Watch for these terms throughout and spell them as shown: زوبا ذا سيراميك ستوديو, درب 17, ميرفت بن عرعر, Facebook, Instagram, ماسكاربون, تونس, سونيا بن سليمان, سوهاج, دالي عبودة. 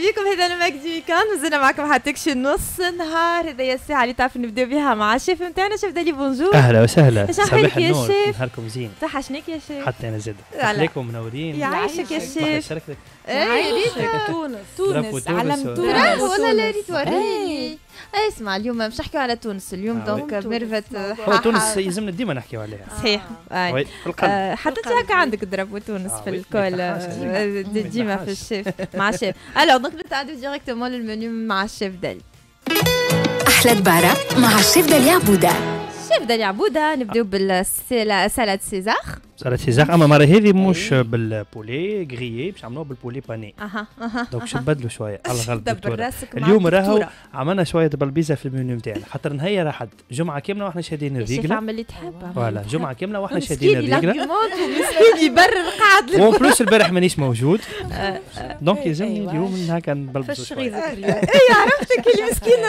بيكم. هذا المجدي ويكاند مازلنا معكم حتى كشي نص النهار. هذايا الساعه اللي تعرف نبداو بها مع الشيف نتاعنا. شيف دالي بونجور. اهلا وسهلا. صباح النور. نهاركم زين. توحشناك يا شيف. حتى انا زاد. عليكم منورين. يعيشك يا شيف. يعيشك. تونس علم تونس ولا لا ريت وريني. اسمع اليوم مش نحكيو على تونس اليوم دونك ميرفت تونس يلزمنا ديما نحكيو عليها. صحيح اي حتى هكا عندك ضرب وتونس في الكل ديما في الشيف مع الشيف. الو دونك نتعداو ديريكتومون للمنيو مع الشيف دالي. احلى دبارة مع الشيف دالي عبودة. الشيف دالي عبودة نبداو بالسالاد سيزار. سالاد سيزار اما المره هذه مش بالبولي غريي باش عملوه بالبولي باني. دونك باش نبدلوا شويه على الغلط. اليوم راهو عملنا شويه بالبيزا في المنيو نتاعنا خاطر نهار احد جمعه كامله واحنا شادين الريقله. شوف عمل اللي تحب. فوالا جمعه كامله واحنا شادين الريقله. مسكين يبرر قاعد. وفي بلوس البارح مانيش موجود دونك يلزمني اليوم هكا نبلبص شويه. اي عرفتك المسكين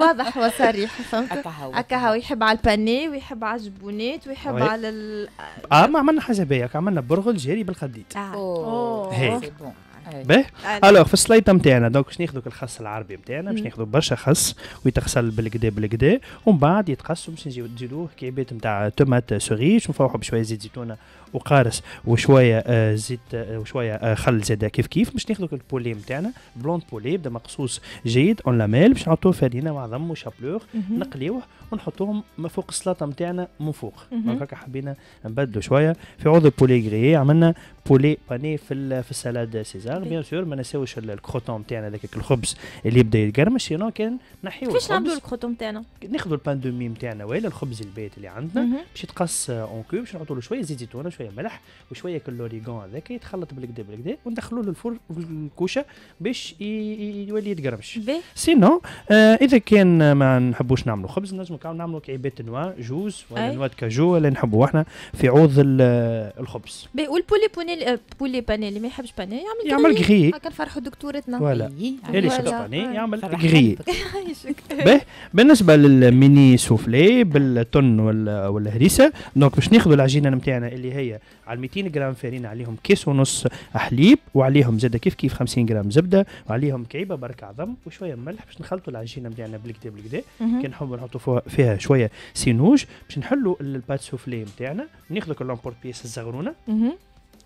واضح وصريح فهمت هكا هو يحب على الباني ويحب على الجبونات ويحب على عملنا حاجه باهيه عملنا برغل جاري بالخديت. اوه سي بون باهي. الوغ في السلايطه نتاعنا دونك باش ناخذوا الخس العربي نتاعنا باش ناخذوا برشا خس ويتغسل بالكدا بالكدا ومن بعد يتقسم باش نزيدوه كعبات نتاع تومات سوريش ونفوحوا بشويه زيت زيتونه وقارص وشويه زيت وشويه خل زاده كيف كيف باش ناخذوا البولي نتاعنا بلوند بولي بدا مقصوص جيد اون لاميل باش نحطوه فرينه مع ضم وشابلوغ نقليوه ونحطوهم فوق السلاطه نتاعنا من فوق. دونك هكا حبينا نبدلوا شويه في عوض البولي غريي عملنا بولي باني في السلاد سيزار. بيان سور ما نساوش الكروتون نتاعنا هذاك الخبز اللي يبدا يتقرمش سينو كان نحيوه. كيفاش نعملوا الكروتون نتاعنا؟ ناخذوا البان دو مي نتاعنا ولا الخبز البيت اللي عندنا باش يتقص اون كوب باش نحطوا له شويه زيت زيتونه شويه ملح وشويه كلوريغون هذاك يتخلط بالكدا بالكدا وندخلوه للفرن الكوشه باش يولي يتقرمش. سينو اذا كان ما نحبوش نعملوا خبز نجمو كاع نعملوا كعبات نوا جوز ولا نوا كاجو اللي نحبوا احنا في عوض الخبز. والبولي بولي باني اللي ما يحبش باني يعمل غري هكا نفرحوا دكتورتنا. فوالا اللي يحب باني يعمل غري. بالنسبه للميني سوفلي بالتن والهريسه دونك باش ناخذوا العجينه نتاعنا اللي هي على 200 غرام فرينه عليهم كيس ونص حليب وعليهم زاده كيف كيف 50 غرام زبده وعليهم كعيبه برك عظم وشويه ملح باش نخلطوا العجينه نتاعنا بالكدا بالكدا كي نحبوا نحطوا فيها شويه سينوج باش نحلوا البات سوفلي نتاعنا ناخذوا كلامبور بيس الزغرونه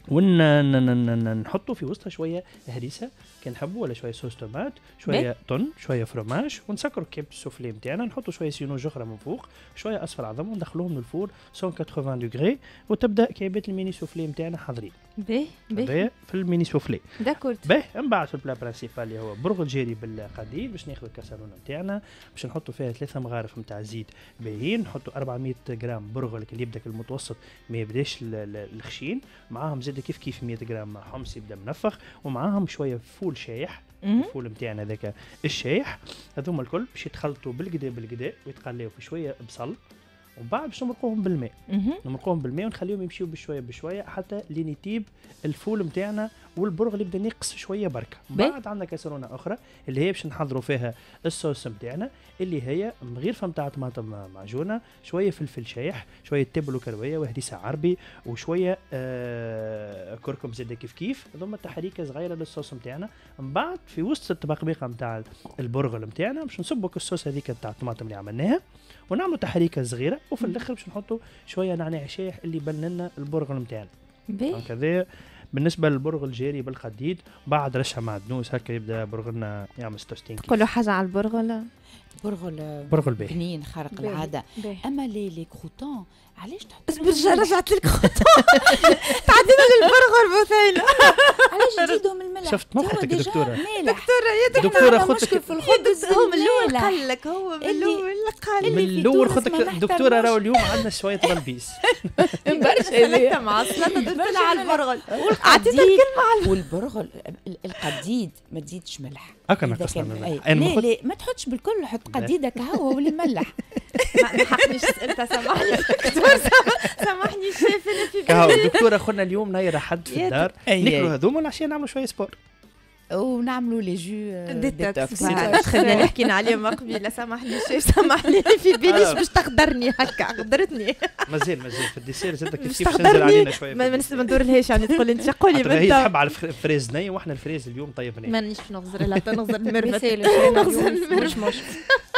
ونحطوا في وسطها شويه هريسه كان نحبوا ولا شويه صوص طماط شويه طن شويه فروماج ونسكروا كيب السوفلي نتاعنا نحطوا شويه سينوج اخرى من فوق شويه اصفر عظم وندخلوهم للفور 180 دوغري وتبدا كعبات الميني سوفلي نتاعنا حاضرين. باهي باهي في الميني سوفلي داكورد. باهي من بعد في البلا برانسيبال اللي هو برغل جيري بالقديد باش ناخذوا الكاسرونه نتاعنا باش نحطوا فيها 3 مغارف نتاع زيت باهيين نحطوا 400 غرام برغل اللي يبدا المتوسط ما يبداش الخشين معاهم زاد كيف كيف 100 غرام حمص يبدا منفخ ومعاهم شويه فول شايح. الفول نتاعنا هذاك الشايح هذوما الكل باش يتخلطوا بالكدا بالكدا ويتقلاو في شويه بصل ومن بعد باش نمرقوهم بالماء ونخليهم يمشيو بشويه بشويه حتى لين يطيب الفول نتاعنا والبرغل يبدا ينقص شويه بركه. من بعد عندنا كاسرونه اخرى اللي هي باش نحضروا فيها الصوص نتاعنا اللي هي مغرفه نتاع طماطم معجونه شويه فلفل شايح شويه تبل وكرويه وهريسه عربي وشويه كركم زاده كيف كيف هذوما تحريكه صغيره للصوص نتاعنا. من بعد في وسط الطبقبيقه نتاع البرغل نتاعنا باش نصبوا الصوص هذيك نتاع الطماطم اللي عملناها ونعملوا تحريكه صغيره وفي الاخر باش نحطوا شويه نعناع شايح اللي بان لنا البرغل نتاعنا. هكذا بالنسبه للبرغل جاري بالخديد بعد رشه معدنوس هكا يبدا برغلنا يعمل 66 كيلو. كل حاجه على البرغل برغل بنين خارق العاده. اما لي كروتون علاش تحطوا برجع رجعت للكروتون تعدينا للبرغل بثينه علاش تزيدهم الملح؟ شفت ملحتك دكتوره يا دكتوره خدتك في الخبز هو من الاول قال لك هو من الاول قال من الاول خدتك دكتوره راهو اليوم عندنا شويه طلبيس برشا مع السلطه تدل على البرغل عطيتها الكلمه والبرغل القديد ما تزيدش ملح هكا نقصنا ملح ما تحطش بالكل حط قديد هكا هو ولا ملح ما حقنيش سالتها سامحني دكتور سامحني شايف انا في بالي دكتور اخونا اليوم نايره حد في الدار ناكلوا هذوما والعشيه نعملوا شويه سبور ونعملوا لي جو ديتوكس. الخدمه اللي حكينا عليها من قبل سامحني الشيف سامحني في باليش باش تقدرني هكا قدرتني. مازال في الديسير زاد كيف كيف تنزل علينا شويه ما ندورلهاش يعني تقول انت قولي بالضبط. هي تحب على الفريز ني واحنا الفريز اليوم طيبناه. مانيش نغزر لا نغزر المربط مش مش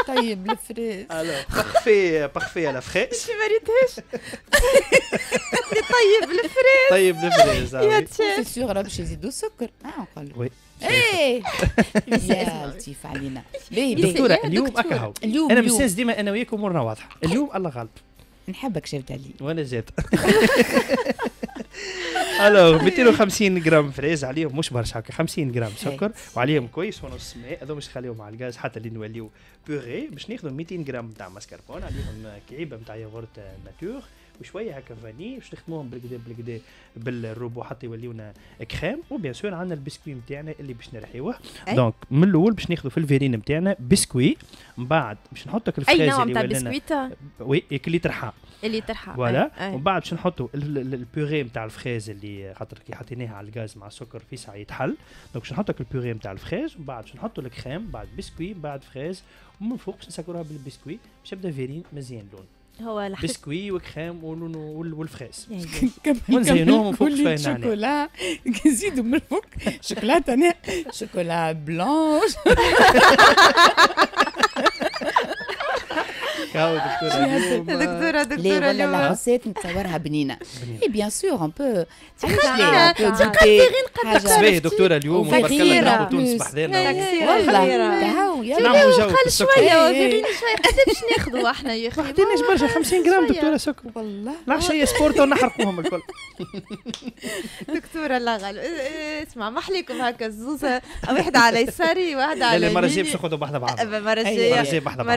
طيب الفريز. بارفي بارفي على فريز. ما ريتهاش. طيب الفريز. طيب الفريز. سي سيغ راه باش يزيدوا السكر. نقول ايه يا لطيف علينا. دكتوره اليوم اكرهو انا مساس ديما انا وياك امورنا واضحه اليوم الله غالب. نحبك شافت علي وانا زاد. الوغ 250 غرام فريز عليهم مش برشا هكا 50 غرام سكر وعليهم كويس ونص ماء هذو باش نخليهم على الغاز حتى اللي نوليو بوغي باش ناخذوا 200 غرام نتاع ماسكاربون عليهم كعيبه نتاع ياغورت ناتور وشويه هكا فاني باش نخدموهم بالكدا بالكدا بالروبو حتى يوليونا كريم وبيان سور عندنا البسكوي نتاعنا اللي باش نرحيوه دونك من الاول باش ناخذوا في الفيرين نتاعنا بسكوي من بعد باش نحطوا الفريز اللي ولينا اي نوع نتاع بسكويته وي اللي ترحى اللي ترحى فوالا ومن بعد باش نحطوا البوري نتاع الفريز اللي خاطر كي حطيناها على الغاز مع السكر في ساعه يتحل دونك باش نحطوا البوري نتاع الفريز ومن بعد باش نحطوا الكريم بعد بسكوي بعد فريز ومن فوق باش نسكروها بالبسكوي باش يبدا فيرين مزيان لون هو بسكوي وكريم والفريز ونزينوهم فوق شويه شوكولا نزيدوا من فوق شوكولاته انا شوكولا بلونش كاو دكتوره اليوم العصات نتصورها بنينه اي بيان سور ان بو تخلي دكتوره اليوم وبركلنا تونس بحذانا والله نعملوا جو شويه وذريني شويه قداش ناخذوا احنا يا اخي ما حطيناش برشا 50 غرام دكتوره سكر والله العشيه سبورت ونحرقوهم الكل دكتوره الله غالب اسمع ما حليكم هكا الزوزه واحده على يساري واحده على المره الجايه باش ناخذوا بحذا بعض المره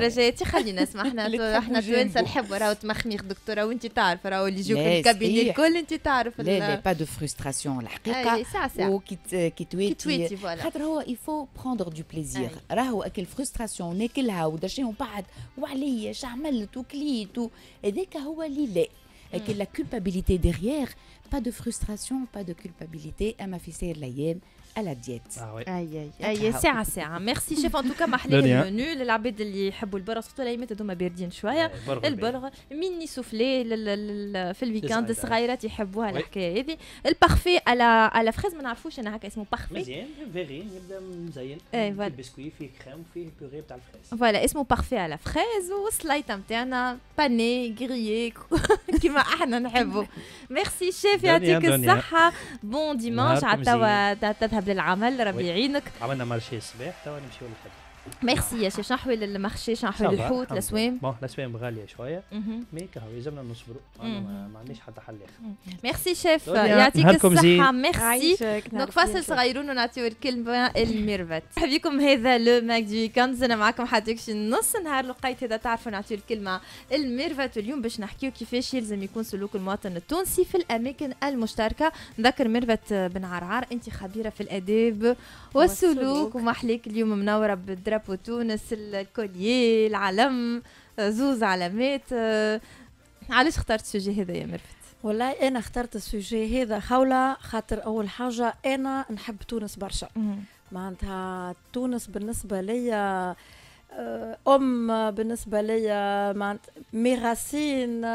الجايه تخلينا احنا احنا توانسه نحبوا راهو تمخميخ دكتوره وانت تعرف راهو اللي يجوك الكابيني الكل انت تعرف لا لا با دو فرستراسيون الحقيقه وكي تويتي خاطر هو يفو بروندر دو بليزير راهو اكل فرستراسيون ناكلها ودرشي ومن بعد وعليا شعملت وكليت هذاك هو اللي لا اكل لا كولبابيليتي ديغيير با دو فرستراسيون با دو كولبابيليتي اما في سير الايام على الديت. اي اي ساعة ساعة، ميرسي شيف ان توكا محلى المنيو للعباد اللي يحبوا البرغ، سورتو الايامات هذوما باردين شوية، البرغ، ميني سوفلي في الويكاند الصغيرات يحبوها الحكاية هذه، البارفي على فريز ما نعرفوش انا هكا اسمه بارفي. مزيان، فيرين يبدا مزين، فيه بسكوي، فيه كريم، فيه بوري تاع الفريز. فوالا اسمه بارفي على فريز والسلايطة نتاعنا باني، غريي، كيما احنا نحبوا. ميرسي شيف يعطيك الصحة، بون ديمانش عاد توا تذهب للعمل ربي يعينك عملنا مارشي الصباح توا نمشيو للخدمه ميرسي يا شيخ نحوي للمخشي نحوي الحوت الاسوام بون الاسوام غاليه شويه مي كهو يلزمنا نصبروا ما عندناش حتى حل اخر ميرسي شيف يعطيك الصحه ميرسي دونك فاصل صغيرون ونعطيو الكلمه الميرفت مرحبا بكم هذا لو ماك دو ويكاند انا معكم حتى نص نهار لقيت هذا تعرفوا نعطيو الكلمه الميرفت اليوم باش نحكيو كيفاش يلزم يكون سلوك المواطن التونسي في الاماكن المشتركه نذكر ميرفت بن عرعر انت خبيره في الاداب والسلوك ومحليك اليوم منوره بالدراسة بو تونس الكوليي العلم زوز علامات علاش اخترت السوجي هذا يا مرفت؟ والله انا اخترت السوجي هذا خوله خاطر اول حاجه انا نحب تونس برشا معناتها تونس بالنسبه ليا بالنسبه ليا معناتها ميراسين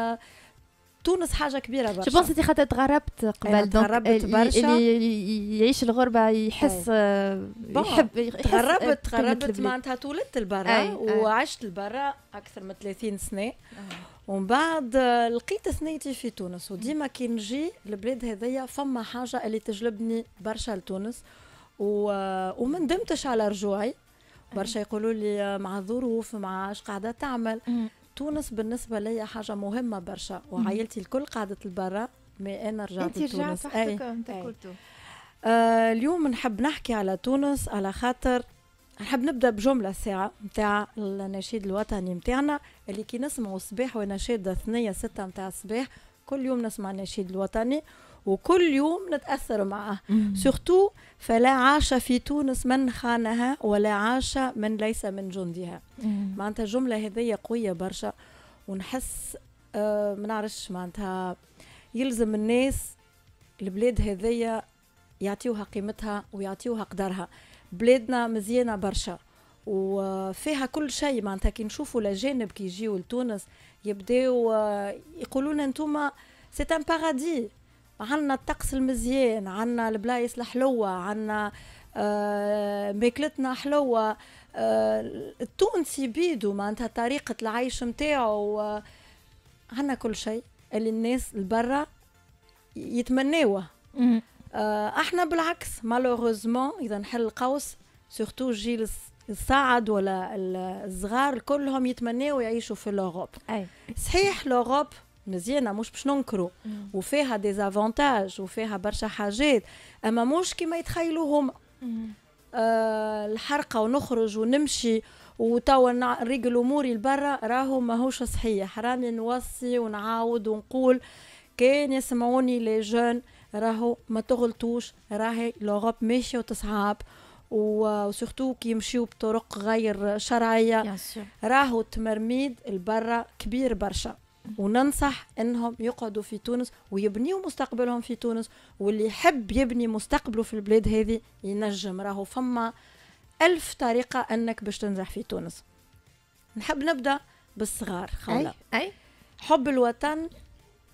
تونس حاجه كبيره برشا. جوبونس انت خاطر تغربت قبل تغربت برشا اللي يعيش الغربه يحس يحب تغربت معناتها تولدت لبرا وعشت لبرا اكثر من 30 سنه ومن بعد لقيت ثنيتي في تونس وديما كي نجي البلاد هذيا فما حاجه اللي تجلبني برشا لتونس وما ندمتش على رجوعي برشا يقولوا لي مع الظروف مع اش قاعده تعمل تونس بالنسبة لي حاجة مهمة برشا وعائلتي الكل قعدت لبرا مي أنا رجعت لتونس اليوم نحب نحكي على تونس على خاطر نحب نبدأ بجملة ساعة متاع النشيد الوطني متاعنا اللي كي نسمعوا الصباح ونشيد الثنية 6 متاع الصباح كل يوم نسمع النشيد الوطني وكل يوم نتأثر معه سورتو فلا عاش في تونس من خانها ولا عاش من ليس من جندها معناتها الجملة هذيا قوية برشا ونحس ما نعرفش معناتها يلزم الناس البلاد هذيا يعطيوها قيمتها ويعطيوها قدرها بلادنا مزيانه برشا وفيها كل شيء، معناتها كي نشوفوا الاجانب كي يجيو لتونس يبداو يقولوا لنا انتوما سي ان بارادي، عندنا الطقس المزيان، عندنا البلايص الحلوه، عندنا ماكلتنا حلوه. التونسي بيدو معناتها طريقه العيش نتاعو، عندنا كل شيء اللي الناس البرا يتمناوه. احنا بالعكس مالوغوزمون، اذا نحل القوس، سورتو الجيل الصاعد ولا الصغار كلهم يتمناو يعيشوا في لوروب. صحيح لوروب مزيانه، مش باش ننكرو، وفيها ديزافونتاج وفيها برشا حاجات، اما مش كيما يتخيلوا هما. الحرقه ونخرج ونمشي وتوا نريقل اموري لبرا، راهو ماهوش صحيح. راني نوصي ونعاود ونقول كان يسمعوني لي جون، راهو ما تغلطوش، راهي لوروب ماشيه وتصعب، وسورتو كي يمشيو بطرق غير شرعيه، راهو التمرميد البرا كبير برشا. وننصح انهم يقعدوا في تونس ويبنيوا مستقبلهم في تونس، واللي يحب يبني مستقبله في البلاد هذه ينجم، راهو فما 1000 طريقه انك باش تنجح في تونس. نحب نبدا بالصغار، خلا أي حب الوطن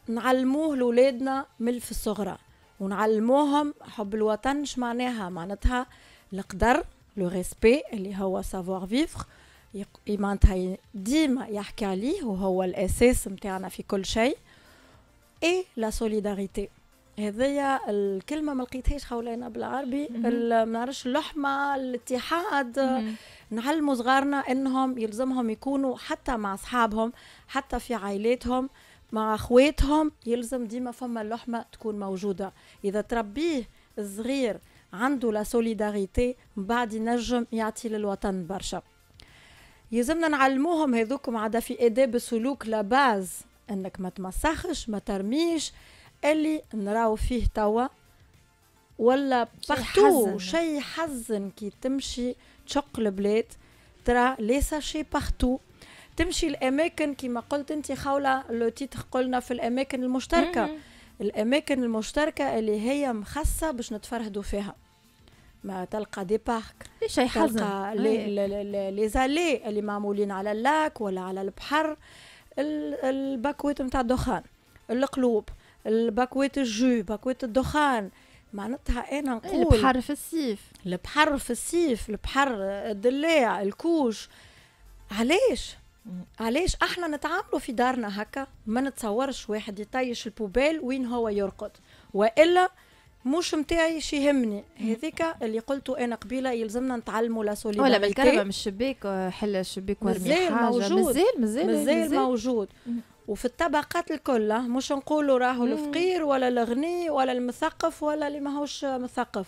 نعلموه لولادنا من في الصغرى، ونعلموهم حب الوطن اش معناها، معناتها القدر، لو ريسبي اللي هو سافوار فيفر، معناتها ديما يحكي عليه وهو الاساس نتاعنا في كل شيء، اي لا سوليداريتي. هذيا الكلمه ما لقيتهاش حوالينا بالعربي، ما نعرفش، اللحمه، الاتحاد. نعلموا صغارنا انهم يلزمهم يكونوا حتى مع اصحابهم، حتى في عائلاتهم، مع اخواتهم، يلزم ديما فما اللحمه تكون موجوده. اذا تربيه الصغير عنده لا سوليداريتي، من بعد ينجم يعطي للوطن برشا. يلزمنا نعلموهم هذوك، عاد في اداب السلوك لاباز، انك ما تمسخش، ما ترميش، اللي نراو فيه توا ولا بارتو شيء حزن. كي تمشي تشق البلاد ترى لي ساشي بارتو، تمشي الاماكن كما قلت انت خوله لو تيتر، قلنا في الاماكن المشتركه، الاماكن المشتركه اللي هي مخصصه باش نتفرهدوا فيها، ما تلقى دي بارك، شيء حزن، تلقى لي زالي اللي معمولين على اللاك ولا على البحر، الباكويت نتاع الدخان، القلوب، الباكويت الجو، باكويت الدخان. معناتها انا نقول البحر في الصيف، البحر في الصيف، البحر، الدلاع، الكوش. علاش علاش احنا نتعاملوا في دارنا هكا؟ ما نتصورش واحد يطيش البوبيل وين هو يرقد، والا مش متاعي شي يهمني. هذيك اللي قلته انا قبيله، يلزمنا نتعلموا لا سوليداريتي. ولا بالكربه من الشباك، حل الشباك ورمي حاجه، مازال موجود. وفي الطبقات الكل، مش نقولوا راهو الفقير ولا الغني ولا المثقف ولا اللي ماهوش مثقف،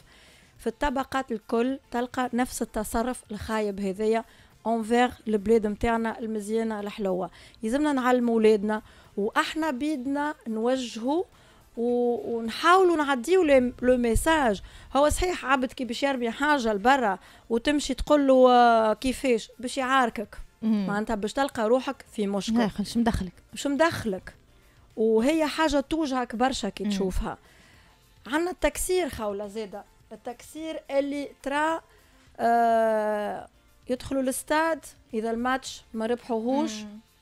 في الطبقات الكل تلقى نفس التصرف الخايب هذايا انفير البلاد نتاعنا المزيانه الحلوه. يلزمنا نعلموا ولادنا، واحنا بيدنا نوجهوا ونحاولوا نعديو لو ميساج. هو صحيح عبد كي باش يرمي حاجه لبرا وتمشي تقول له كيفاش، باش يعاركك، معناتها باش تلقى روحك في مشكل، شو مدخلك، شو مدخلك، وهي حاجه توجهك برشا كي تشوفها. عندنا التكسير خوله زاده، التكسير اللي ترى يدخلوا الاستاد اذا الماتش ما ربحوهوش،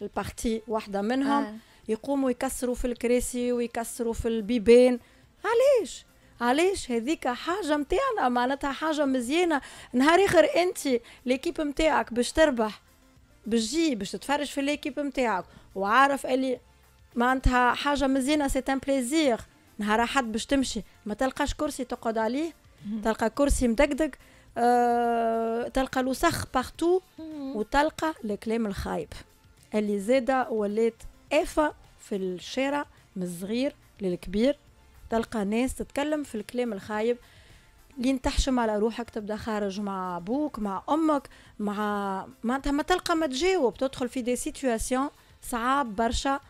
البارتي واحده منهم، يقوموا يكسروا في الكراسي ويكسروا في البيبان. علاش؟ علاش؟ هذيك حاجه نتاعنا، معناتها حاجه مزيانه. نهار اخر انت ليكيب نتاعك باش تربح، باش تجي باش تتفرج في ليكيب نتاعك وعارف اللي معناتها حاجه مزيانه، سي ان بليزير. نهار احد باش تمشي ما تلقاش كرسي تقعد عليه، تلقى كرسي مدقدق، تلقى الوسخ بارتو، وتلقى الكلام الخايب اللي زاده ولات آفة في الشارع من الصغير للكبير. تلقى ناس تتكلم في الكلام الخايب، لين تحشم على روحك، تبدا خارج مع ابوك مع امك، مع معناتها ما تلقى ما تجاوب، تدخل في دي سيتواسيون صعاب برشا.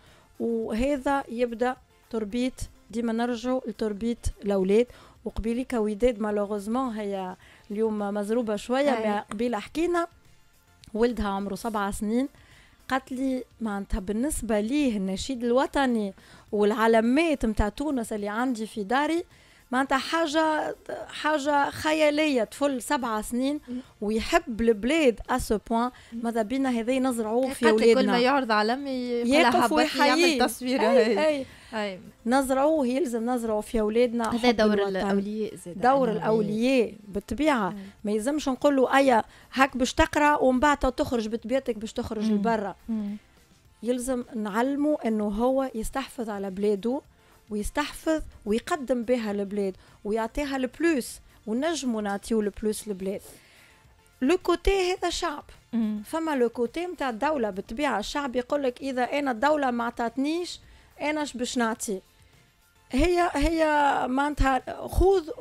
وهذا يبدا تربيه، ديما نرجعوا لتربيه الاولاد. وقبيلي كوداد مالوغوزمون هي اليوم مزروبه شويه، قبيله حكينا ولدها عمره 7 سنين، قالت لي معناتها بالنسبه ليه النشيد الوطني والعلامات نتاع تونس اللي عندي في داري، معناتها حاجه خياليه طفل 7 سنين ويحب البلاد اسو بوان، ماذا بينا هذا نزرعوه في اولادنا. كل ما يعرض على امي يقف ويحيي يعمل تصوير. أي. نزرعوه، يلزم نزرعوه في اولادنا. هذا دور الاولياء، دور الاولياء بالطبيعه. ما يلزمش نقول له ايا هاك باش تقرا ومن بعد تخرج بطبيعتك باش تخرج لبرا. يلزم نعلمه انه هو يستحفظ على بلاده ويستحفظ ويقدم بها البلاد ويعطيها البلوس، ونجموا نعطيو البلوس للبلاد. لو كوتي هذا شعب، فما لو كوتي نتاع الدوله بالطبيعه. الشعب يقول لك اذا انا الدوله ما عطاتنيش انا اش باش نعطي؟ هي معناتها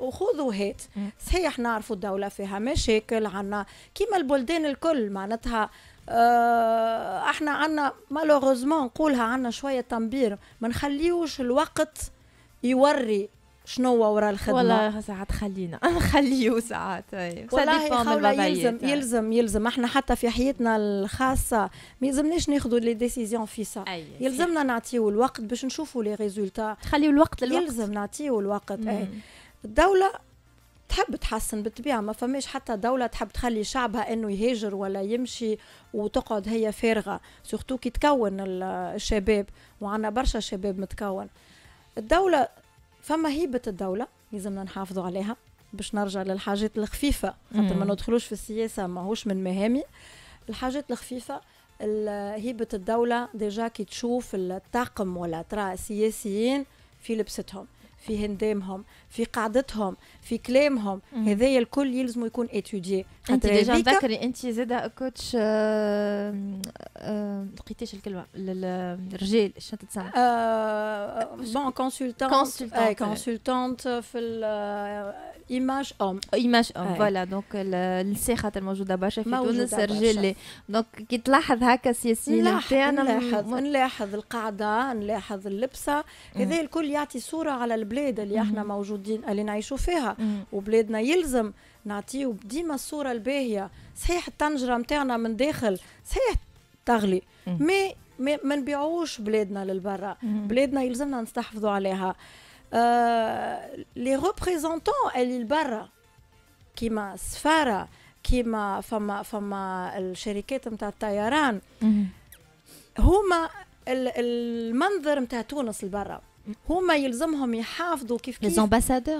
خذ وهات. صحيح نعرفوا الدوله فيها مشاكل، عندنا كيما البلدان الكل معناتها احنا عنا مالوغوزمون نقولها، عنا شويه تنبير، ما نخليوش الوقت يوري شنو هو ورا الخدمه. والله ساعات خلينا نخليو ساعات والله يلزم احنا حتى في حياتنا الخاصه ما يلزمناش ناخذوا لي ديسيزيون في سا. يلزمنا نعطيو الوقت باش نشوفوا لي ريزولتا. خليو الوقت للوقت، يلزم نعطيو الوقت. الدوله تحب تحسن بالطبيعه، ما فماش حتى دوله تحب تخلي شعبها انه يهاجر ولا يمشي وتقعد هي فارغه، سورتو كي تكون الشباب، وعندنا برشا شباب متكون. الدوله فما هيبه الدوله لازمنا نحافظوا عليها باش نرجع للحاجات الخفيفه، خاطر ما ندخلوش في السياسه، ماهوش من مهامي. الحاجات الخفيفه، هيبه الدوله ديجا كي تشوف الطاقم ولا ترى السياسيين في لبستهم، في هندامهم، في قعدتهم، في كلامهم، هذايا الكل يلزموا يكون اتودي. انت ديجا تذكري انت زاده كوتش لقيتيش الكلمه للرجال شنو تتسمى؟ بون كونسلتانت في ايماج اوم. ايماج اوم فوالا. دونك الساخه الموجوده برشا في تونس الرجال. دونك كي تلاحظ هكا السياسيين نتاعنا، نلاحظ القعده، نلاحظ اللبسه، هذايا الكل يعطي صوره على البلاد اللي احنا موجودين اللي نعيشوا فيها. وبلادنا يلزم نعطيو ديما الصوره الباهيه. صحيح الطنجره نتاعنا من داخل صحيح تغلي، مي ما نبيعوش بلادنا للبرا. بلادنا يلزمنا نستحفظوا عليها. لي ريبريزونتون اللي لبرا كيما السفاره، كيما فما الشركات نتاع الطيران، هما المنظر نتاع تونس لبرا، هما يلزمهم يحافظوا كيف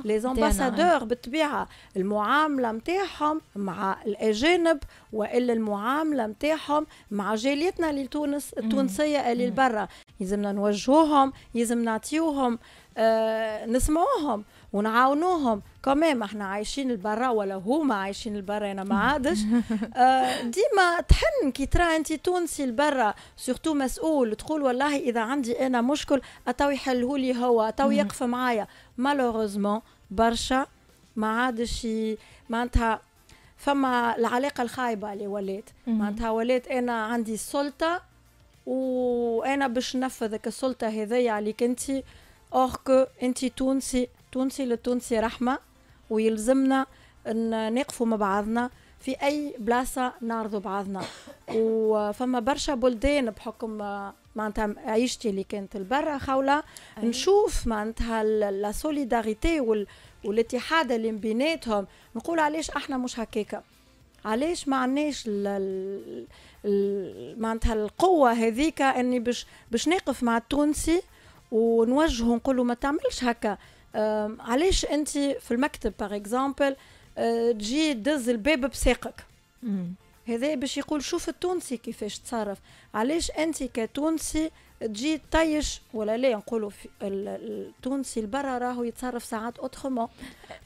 ليزامباسادور بالطبيعه. المعامله نتاعهم مع الاجانب، والا المعامله نتاعهم مع جاليتنا لتونس التونسيه اللي لبرا، يلزمنا نوجهوهم، يلزم نعطيوهم، نسمعوهم ونعاونوهم. كمان احنا عايشين البرا ولا هما عايشين البرا، انا ما عادش. ديما تحن كي ترى انت تونسي البرا سورتو مسؤول، تقول والله اذا عندي انا مشكل اتو يحله لي هو، اتو يقف معايا. مالوغوزمون برشا ما عادش معناتها فما العلاقه الخايبه اللي ولات، معناتها ولات انا عندي السلطه وانا باش ننفذك السلطه هذيا عليك انت. اور كو انت تونسي، تونسي للتونسي رحمه، ويلزمنا نقفوا مع بعضنا في اي بلاصه نعرضوا بعضنا. وفما برشا بلدان بحكم معناتها عيشتي اللي كانت لبرا خوله، نشوف معناتها لا سوليداريتي والاتحاد اللي بيناتهم، نقول علاش احنا مش هكاكا؟ علاش ما عندناش معناتها القوه هذيك اني باش نقف مع التونسي ونوجهه نقول له ما تعملش هكا. علاش انت في المكتب باغ اكزامبل تجي تدز الباب بساقك؟ هذا باش يقول شوف التونسي كيفاش تصرف. علاش انت كتونسي تجي تطيش ولا لا؟ نقولوا التونسي البرا راهو يتصرف ساعات اوترومون.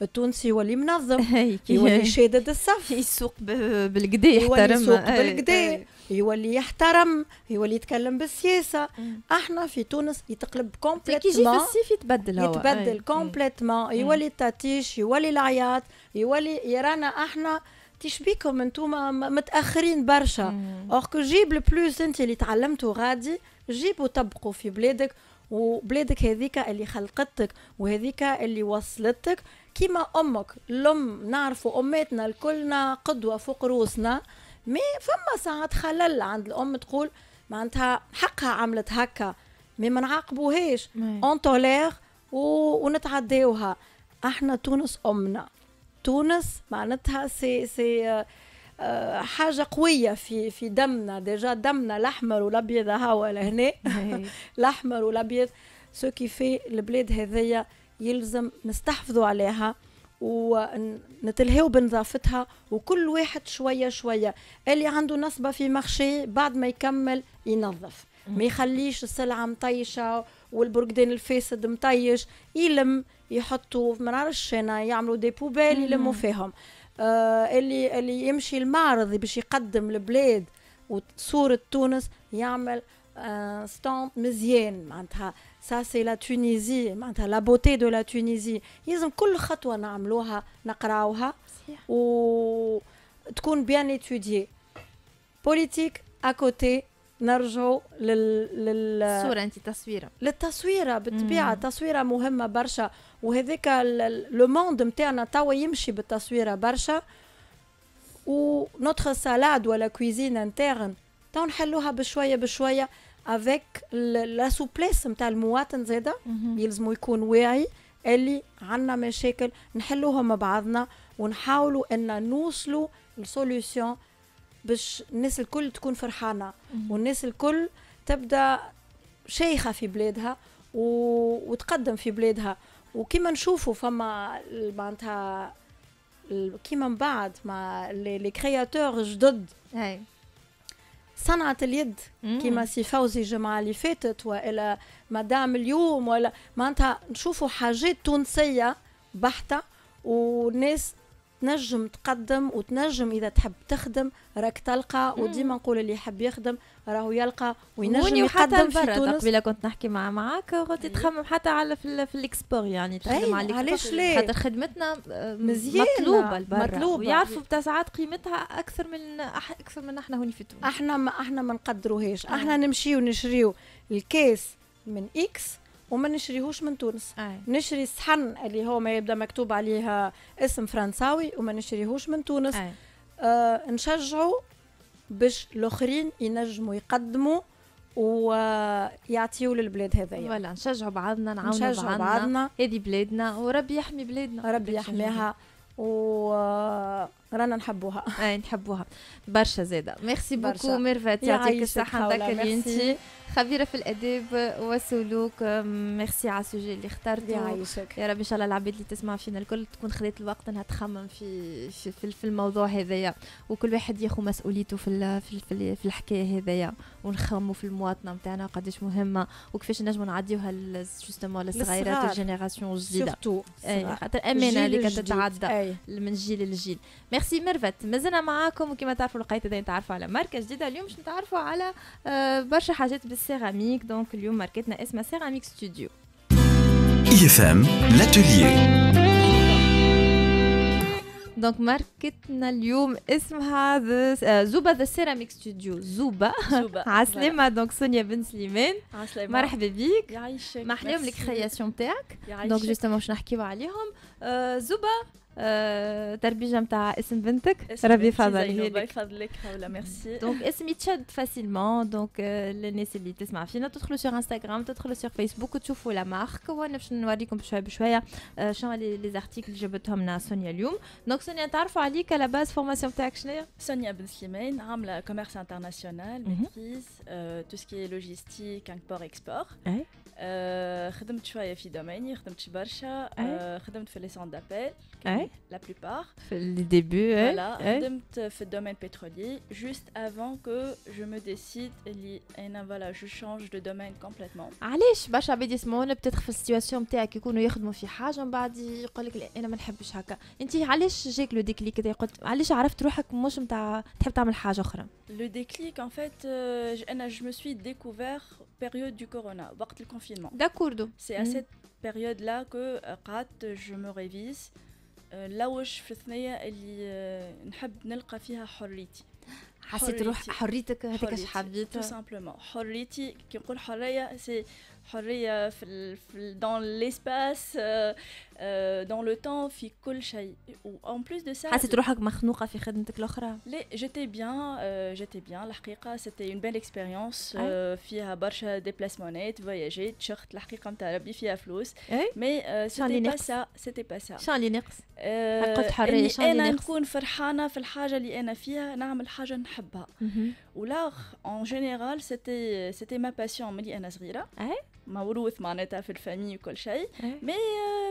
التونسي يولي منظم، يولي شادد الصف، يسوق بالكدا، يحترم، يسوق بالكدا، يولي يحترم، يولي يتكلم بالسياسه. احنا في تونس يتقلب كومبليتمون، كي يجي في الصيف يتبدل كومبليتمون، يولي التاتيش، يولي العياط، يولي يرانا احنا تشبيكم انتوما متاخرين برشا. اور كو جيب البلوس انت اللي تعلمتو غادي جيبوا طبقوا في بلادك، وبلادك هذيك اللي خلقتك وهذيك اللي وصلتك كيما امك. الام نعرفوا اماتنا الكلنا قدوه فوق روسنا، مي فما ساعات خلل عند الام تقول معناتها حقها عملت هكا، مي ما نعاقبوهاش، اون تولير ونتعداوها. احنا تونس امنا، تونس معناتها سي حاجه قويه في دمنا، ديجا دمنا الاحمر والابيض هاو لهنا الاحمر والابيض، سو كي في البلاد هذيا يلزم نستحفظوا عليها ونتلهاو بنظافتها، وكل واحد شويه شويه اللي عنده نصبه في مخشي بعد ما يكمل ينظف، ما يخليش السلعه مطيشه والبرقدين الفاسد مطيش، يلم يحطوا ما نعرفش انا يعملوا دي بوبال يلموا فيهم. اللي يمشي المعرض باش يقدم البلاد وصوره تونس يعمل ستامب مزيان، معناتها سا سي لا تونيزي، معناتها لا بوتي دو لا تونيزي. لازم كل خطوه نعملوها نقراوها وتكون بيان اتوديي بوليتيك اكوتي. نرجعوا للصوره، انت تصويره للتصويره بالطبيعه، تصويره مهمه برشا، وهذاك لو موند نتاعنا توا يمشي بالتصويره برشا، ونوتر سالاد ولا كويزين انترن تو نحلوها بشويه بشويه افيك لا سوبليس نتاع المواطن زاده. يلزمو يكون واعي اللي عندنا مشاكل نحلوهم مع بعضنا، ونحاولوا ان نوصلوا لسوليوشن باش الناس الكل تكون فرحانه، والناس الكل تبدا شيخه في بلادها وتقدم في بلادها. وكما نشوفوا فما معناتها كيما من بعد مع لي كرياتور جدد، صنعت اليد كيما سي فوزي الجمعه اللي فاتت والا مدام اليوم، ولا معناتها نشوفوا حاجات تونسيه بحته، والناس تنجم تقدم وتنجم اذا تحب تخدم راك تلقى. وديما نقول اللي يحب يخدم راهو يلقى وينجم يقدم في تونس. قبيله كنت نحكي معاك قلت تخمم حتى على في الاكسبور، يعني تخدم على الاكسبور خاطر خدمتنا مزيانه مطلوبه، يعرفوا بتساعات قيمتها اكثر من احنا هوني في تونس. احنا ما نقدروهاش، احنا نمشيو نشريو الكاس من اكس وما نشريهوش من تونس. نشري الصحن اللي هو ما يبدا مكتوب عليها اسم فرنساوي وما نشريهوش من تونس. نشجعوا باش الاخرين ينجموا يقدموا ويعطيو للبلاد هذيا. ولا نشجعوا بعضنا، نعاونوا بعضنا، هذه بلادنا وربي يحمي بلادنا، ربي يحميها ورانا نحبوها. نحبوها برشا زاده. ميرسي بوكو ميرفات، يعطيك الصحه. نذكر انت خبيره في الاداب والسلوك، ميرسي على السوجي اللي اخترته، يعيشك يا رب. ان شاء الله العباد اللي تسمع فينا الكل تكون خذت الوقت انها تخمم في الموضوع هذايا، وكل واحد ياخذ مسؤوليته في الحكايه هذايا، ونخمموا في المواطنه نتاعنا قداش مهمه، وكيفاش نجموا نعديوها جوستومون للصغيرات الجينيراسيون الجديده، سورتو خاطر امانه اللي كتتعدى من جيل لجيل. ميرسي ميرفت، مازلنا معاكم، وكما تعرفوا لقيت نتعرفوا على ماركه جديده اليوم، باش نتعرفوا على برشا حاجات بالسيراميك، دونك اليوم ماركتنا اسمها سيراميك ستوديو. IFM l'atelier. دونك ماركتنا اليوم اسمها زوبا ذا سيراميك ستوديو. زوبا عسلامة. دونك سونيا بن سليمان، مرحبا بيك، يعيشك. ما احلاهم لك الكرياسيون تاعك، دونك جوستومون باش نحكيو عليهم. زوبا تربيجه نتاع اسم بنتك، ربي فضلك، ربي فضلك، ولا ميرسي. دونك اسمي تشد فاسيلمون، دونك الناس اللي تسمع فينا تدخلوا سور انستغرام، تدخلوا سور فيسبوك وتشوفوا لا مارك، وانا باش نوريكم بشويه بشويه شنو لي زارتيكل اللي جبتهم لنا سونيا اليوم. دونك سونيا نتعرفوا عليك على باز فورماسيون تاعك شناهي؟ سونيا بن سليمان، عامله كوميرس انترناسيونال، ميتريز تو سكي لوجيستيك امبور اكسبور. خدمت شويه في دوميني، خدمت برشا، خدمت في لي سون دابيل la plupart. Les débuts, voilà, dans le domaine pétrolier, juste avant que je me décide, voilà, je change de domaine complètement. علاش باش عباد يسمعونا بتتخ في السيتواسيون تاعك يكونوا يخدموا في حاجه من بعد يقول لك لا انا ما نحبش هكا، انت علاش جاك لو ديكليك هذا؟ قلت علاش عرفت روحك مش نتاع تحب تعمل حاجه اخرى؟ لو ديكليك ان فيت انا جو مو سوي ديكوفير بيريود دو كورونا، وقت الكونفينمون. داكوردو سي ا سيت بيريود لا كو قعدت جو مو ريفيز لوش في الثنية اللي نحب نلقى فيها حريتي. حسيت روح حريتك هذيك اش حبيتها؟ تو سامبلومون حريتي، كي نقول حريه سي حرية في dans l'espace dans le temps في كل شيء. وان بلوس دو سا حسيت روحك مخنوقة في خدمتك الأخرى؟ لا جيتي بيان جيتي بيان الحقيقة. سيتي اون بيل اكسبيريونس فيها برشا ديبلاسمونات، فواياجيت، شخت الحقيقة نتاع ربي فيها فلوس. مي سيتي با سا، سيتي با سا. شنو اللي ناقص؟ قلت حرية، شنو اللي ناقص؟ أنا نكون فرحانة في الحاجة اللي أنا فيها، نعمل حاجة نحبها. ولا ان جينيرال سيتي ما باسيون ملي أنا صغيرة. موروث معناتها في الفامي وكل شيء، مي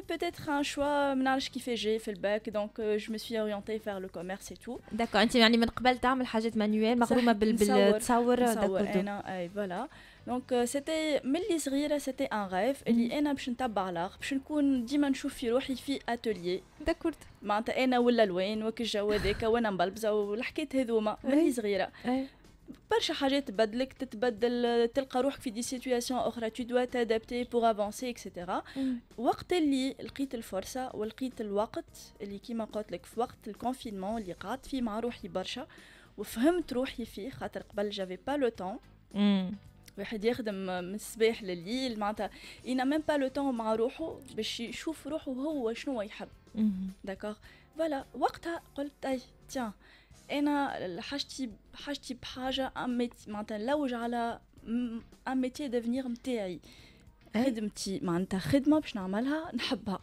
بوتيتر ان شوا ما نعرفش كيفاش جاي في الباك، دونك جو مي سوي اورينتي فيغ لو كوميرس اي تو. داكور، انت يعني من قبل تعمل حاجات مانيوال مغرومه بالتصور. داكور انا اي فوالا. دونك سيتي ملي صغيره سيتي ان ريف اللي انا باش نتبع لاغ، باش نكون ديما نشوف في روحي في اتوليي. داكور معناتها انا ولا الوين وك الجو هذاك وانا مبلبزه والحكايات هذوما ملي صغيره. برشا حاجات تبدلك، تتبدل، تلقى روحك في دي سيتوياسيون اخرى، تو دوا تادابتي بوغ افونسي اكسيتيرا. وقت اللي لقيت الفرصه ولقيت الوقت اللي كيما قلت لك في وقت الكونفينمون اللي قعدت فيه مع روحي برشا وفهمت روحي فيه، خاطر قبل جافي با لو طون، واحد يخدم من الصباح لليل معناتها انا ميم با لو طون مع روحه باش يشوف روحه هو شنو يحب. داكوغ فوالا. وقتها قلت اي تيان انا حاجتي بحاجه معناتها نلوج على ان ميتي دافنيغ نتاعي، خدمتي معناتها خدمه باش نعملها نحبها،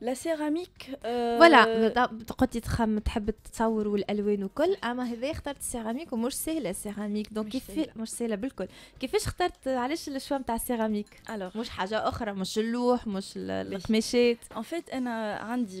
لا سيراميك. فوالا قلتي تحب التصور والالوان وكل، اما هذا اخترت السيراميك ومش سهله السيراميك، دونك كيف مش سهله بالكل. كيفاش اخترت، علاش الشوا نتاع السيراميك مش حاجه اخرى، مش اللوح، مش القماشات؟ ان فيت انا عندي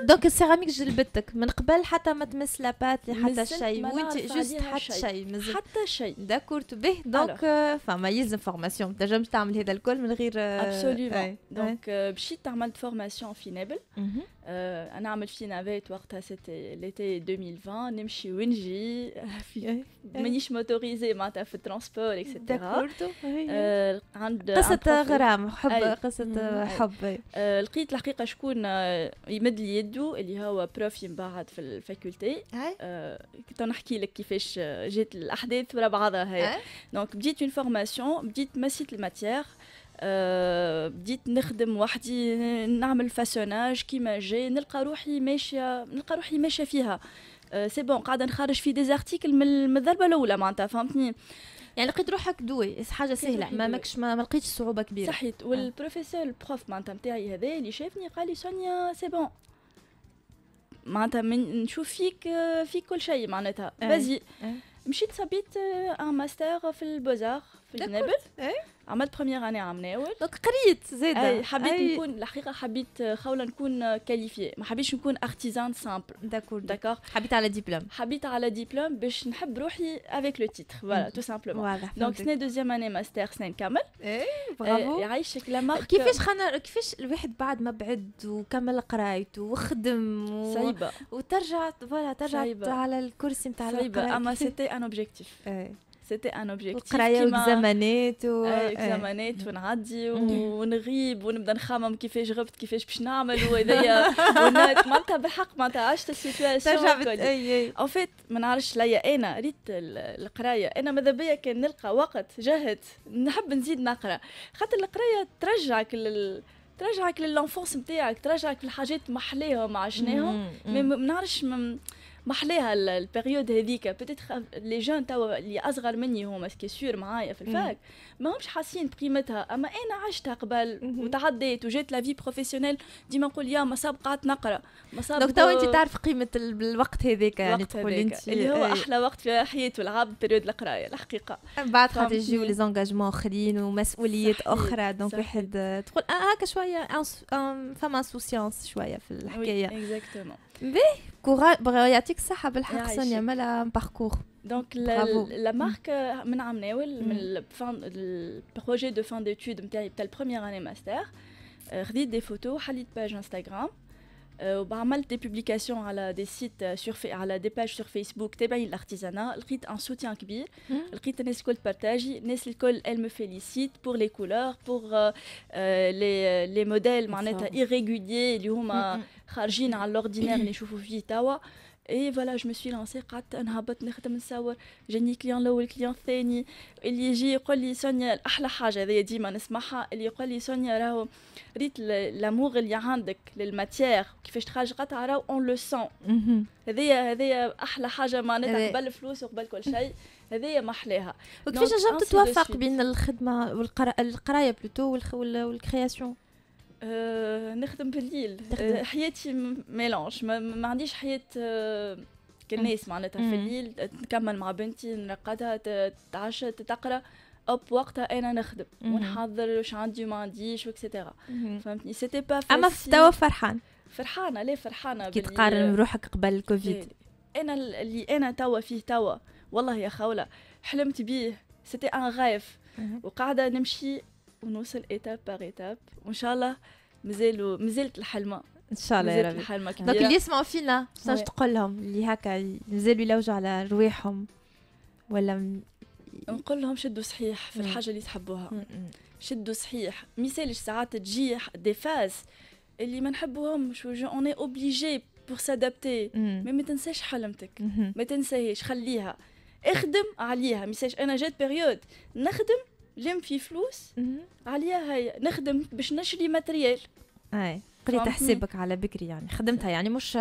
دونك السيراميك جلبتك من قبل، حتى ما تمس لا بات حتى شيء، وانت جوست حتى شيء حتى شيء. داكور به. دونك فما يلزم فورماسيون، ما تنجمش تعمل هذا الكل من غير. ابسوليومون. دونك مشيت عملت فورماسيون في نابل، انا عملت في نافيت وقتها سيتي ليتي 2020، نمشي ونجي مانيش موتوريزي معناتها في الترونسبور اكسيتيرا. عند قصه غرام حب، قصه حب. لقيت الحقيقه شكون يمد لي يده اللي هو بروف ينبعد في الفاكولتي. كنت نحكي لك كيفاش جات الاحداث ورا بعضها هي. دونك بديت اون فورماسيون، بديت مسيت الماتيير، بديت نخدم وحدي، نعمل فاسوناج كيما جاي، نلقى روحي ماشيه فيها. سي بون قاعده نخرج في ديزارتيكل من الضربه الاولى معناتها، فهمتني؟ يعني لقيت روحك دوي، حاجه سهله، ما لقيتش صعوبه كبيره. صحيت. والبروفيسور البروف معناتها نتاعي هذا اللي شافني قال لي سونيا سي بون معناتها نشوف فيك كل شيء معناتها بازي. مشيت صبيت ان ماستر في البوزار في نابل، عملت بروميير اني عمناول، دونك قريت زاده. حبيت نكون الحقيقه، حبيت خوله نكون كاليفي، ما حبيتش نكون ارتيزان سامبل. داكور. حبيت على ديبلوم باش نحب روحي افيك لو تيتر، فوالا تو سامبلومون. دونك سنه دوزيام اني ماستر، سنه نكمل. برافو. يعيشك لا مارك. كيفاش الواحد بعد ما بعد وكمل قرايته وخدم صعيبه وترجع فوالا ترجع على الكرسي نتاع القرايه. اما سيتي ان اوبجيكتيف، سيتي ان اوبجيكتيف. قرايه وزمانات وزمانات ونعدي ونغيب ونبدا نخمم كيفاش غبت، كيفاش باش نعمل وهذايا معناتها بالحق معناتها عشت السيتواسيون. اون فيت ما نعرفش ليا انا ريت القرايه، انا ماذا بيا كان نلقى وقت جهد نحب نزيد نقرا، خاطر القرايه ترجعك للانفونس نتاعك، ترجعك للحاجات محليهم عشناهم، ما نعرفش محليها البيريود هذيك. بوتيتر لي جون توا اللي اصغر مني هما سكي سور معايا في الفاك ماهمش حاسين بقيمتها، اما انا عشتها قبل وتعديت وجات لا في بروفيسيونيل، ديما نقول يا ما صاب قعدت نقرا ما صاب. دونك توا انت تعرف قيمه الوقت هذاك، يعني تقول انت اللي هو احلى وقت في حياتي والعاب بيريود القرايه الحقيقه. بعد خاطر يجيو لي زونجاجمون اخرين ومسؤوليات اخرى، دونك واحد تقول هكا شويه فما انسوسيونس شويه في الحكايه. اكزاكتومون. باهي كوراج، يعطيك الصحة بالحق سونيا، مالا باركور. دونك لا مارك من عمناول، من البروجي دو فان ديتود نتاعي بتاع البروميير اني ماستر، خديت دي فوتو وحليت باج انستغرام وعملت دي بوبليكاسيون على دي سيت على دي باج سور فيسبوك تابعين الارتيزانا. لقيت ان سوتيان كبير، لقيت الناس الكل بارتاجي، الناس الكل ال مو فيليسيت بور لي كولور بور لي موديل معناتها ايغيغولي اللي هما خارجين على الاوردينير اللي نشوفوا فيه توا. اي فوالا جو مي سوي لانسي، قعدت نهبط نخدم نصور، جاني كليون الاول كليون الثاني، اللي يجي يقول لي سونيا احلى حاجه هذه ديما نسمعها، اللي يقول لي سونيا راهو ريت لامور اللي عندك للماتيير كيفاش تخرج قطعه راهو اون لو سون، هذه احلى حاجه معناتها قبل الفلوس وقبل كل شيء، هذه ما احلاها. وكيفاش نجم تتوفق بين الخدمه والقرايه بلوتو والكرياسيون؟ نخدم بالليل، حياتي ميلانج، ما عنديش حياة كالناس معناتها. في الليل نكمل مع بنتي، نرقدها، تتعشى، تقرا، أب وقتها أنا نخدم ونحضر واش عندي وما عنديش وكسيتيرا، فهمتني؟ سيتي با فاسيل. أما في توا فرحان؟ فرحانة، ليه فرحانة؟ كي تقارن بروحك قبل الكوفيد. أنا اللي أنا توا فيه توا، والله يا خولة حلمت بيه، سيتي أن غايف، وقاعدة نمشي ونوصل ايتاب باغ ايتاب، وان شاء الله مازالت الحلمه ان شاء الله يا ربي. الحلمه كبيره، دونك اللي يسمعوا فينا شنو تقول لهم اللي هكا مازالوا يلوجوا على رواحهم؟ ولا نقول لهم شدوا صحيح في الحاجه اللي تحبوها، شدوا صحيح. ميسالش ساعات تجي دي فاز اللي ما نحبوهمش اوني اوبليجي بور سادابتي، ما تنساش حلمتك، ما تنساهاش، خليها، اخدم عليها. ميسالش انا جات بيريود نخدم لم في فلوس عليها، هي نخدم باش نشري ماتريال. اي قريت حسابك على بكري، يعني خدمتها، يعني مش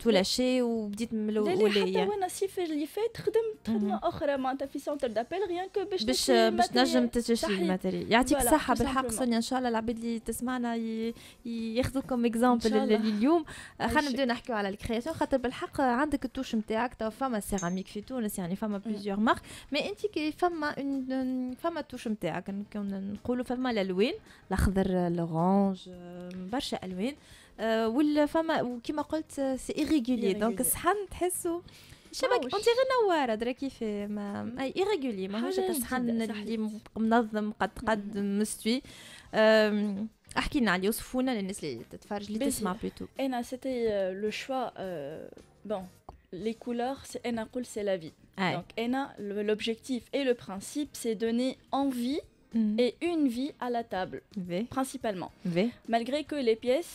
تو لاشي وبديت من الاول. لا لا، حتى وانا الصيف اللي فات خدمت خدمه اخرى معناتها في سونتر دابيل، غيان كو باش تنجم تشري الماتريال. يعطيك الصحه بالحق سونيا، ان شاء الله العباد اللي تسمعنا ياخذوكم اكزامبل اليوم. خلينا نبداو نحكيو على الكرياسيون، خاطر بالحق عندك التوش نتاعك. تو فما سيراميك في تونس، يعني فما بليزيور مارك، مي انت كي فما التوش نتاعك، نقولوا فما الالوان الاخضر الاورانج برشا الوان، ولا فما وكما قلت سي ايغيغولي، دونك الصحن تحسوا شبك انت غير نواره دراكي في اي ايغيغولي، ماهوش الصحن اللي منظم قد مستوي. احكي لنا عليه، وصفونا للناس اللي تتفرج اللي تسمع بلوتو. انا سيتي لو شوا بون لي كولور، انا نقول سي لا في، دونك انا لوبجيكتيف اي لو برانسيب سي دوني انفي et une vie à la table, principalement. Malgré que les pièces,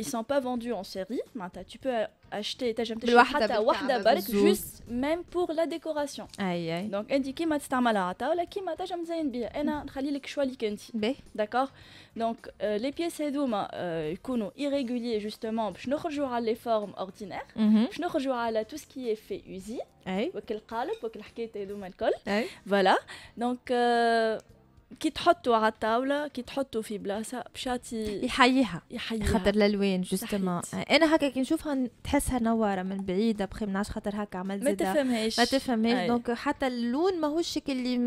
ils sont pas vendus en série, tu peux acheter juste même pour la décoration. Donc, indiquer ma tstamalata ou la qui m'a déjà mis un khalilek choualikenti. D'accord. Donc, les pièces edouma kono irréguliers justement. Je ne rejoue à les formes ordinaires. Je ne rejoue à tout ce qui est fait usine. وكل قالب وكل حكاية هذوما الكل، فوالا. دونك كي تحطوا على الطاوله، كي تحطوا في بلاصه بشاتي يحييها، خاطر الالوان جوستومون انا هكا كي نشوفها تحسها نواره من بعيد، ابخي مناش خاطر هكا عملت زيد ما تفهمهاش. دونك حتى اللون ماهوش الشكل اللي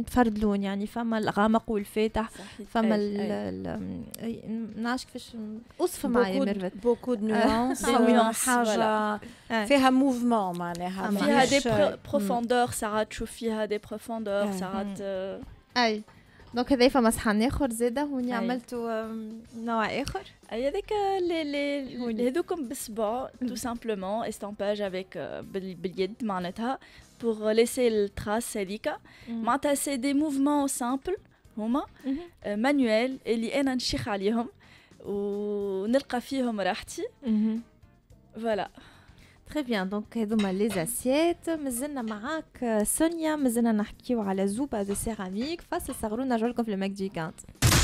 متفرد لون، يعني فما الغامق والفاتح، فما مناش كيفاش اوصف معايا مرفت بوكو دو نوانس، حاجه فيها موفمون معناها، فيها دي بروفوندور، ساعات تشوف فيها دي بروفوندور، ساعات اي. دونك هذا فما صحن اخر زاده هوني عملتو نوع اخر، اي هذاك اللي هذوكم بالصبع تو سامبلومون استامباج افيك باليد معناتها بور ليسي التراس هذيك، معناتها سي دي موفمون سامبل هما مانويل اللي انا نشيخ عليهم ونلقى فيهم راحتي، فوالا. تري بيان، دونك هذوما لي اسيات. مازلنا معاك سونيا، مازلنا نحكيو على زوبا دو سيراميك، فاصل صغرو نرجعو لكم في لو ماك دي كانت.